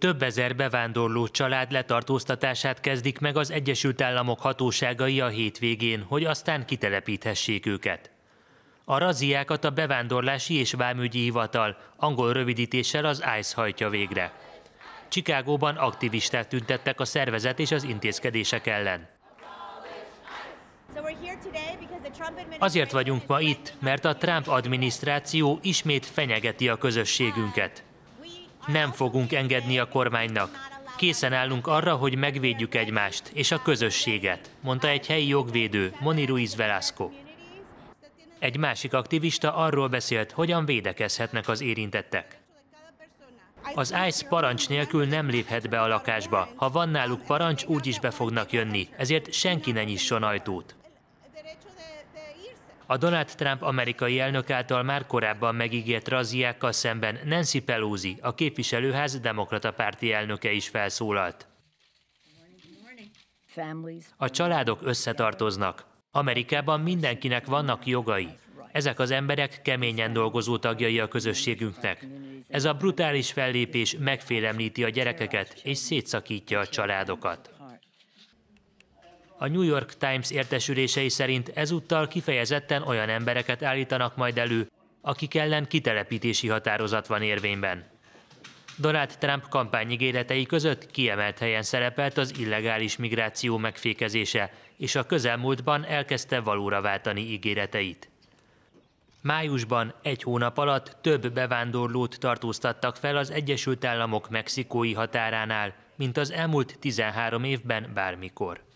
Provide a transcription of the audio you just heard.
több ezer bevándorló család letartóztatását kezdik meg az Egyesült Államok hatóságai a hétvégén, hogy aztán kitelepíthessék őket. A razziákat a Bevándorlási és Vámügyi Hivatal, angol rövidítéssel az ICE hajtja végre. Chicagóban aktivisták tüntettek a szervezet és az intézkedések ellen. Azért vagyunk ma itt, mert a Trump adminisztráció ismét fenyegeti a közösségünket. Nem fogunk engedni a kormánynak. Készen állunk arra, hogy megvédjük egymást és a közösséget, mondta egy helyi jogvédő, Moni Ruiz Velasco. Egy másik aktivista arról beszélt, hogyan védekezhetnek az érintettek. Az ICE parancs nélkül nem léphet be a lakásba. Ha van náluk parancs, úgy is be fognak jönni, ezért senki ne nyisson ajtót. A Donald Trump amerikai elnök által már korábban megígért razziákkal szemben Nancy Pelosi, a képviselőház demokrata párti elnöke is felszólalt. A családok összetartoznak. Amerikában mindenkinek vannak jogai. Ezek az emberek keményen dolgozó tagjai a közösségünknek. Ez a brutális fellépés megfélemlíti a gyerekeket és szétszakítja a családokat. A New York Times értesülései szerint ezúttal kifejezetten olyan embereket állítanak majd elő, akik ellen kitelepítési határozat van érvényben. Donald Trump kampányigéretei között kiemelt helyen szerepelt az illegális migráció megfékezése, és a közelmúltban elkezdte valóra váltani ígéreteit. Májusban egy hónap alatt több bevándorlót tartóztattak fel az Egyesült Államok mexikói határánál, mint az elmúlt 13 évben bármikor.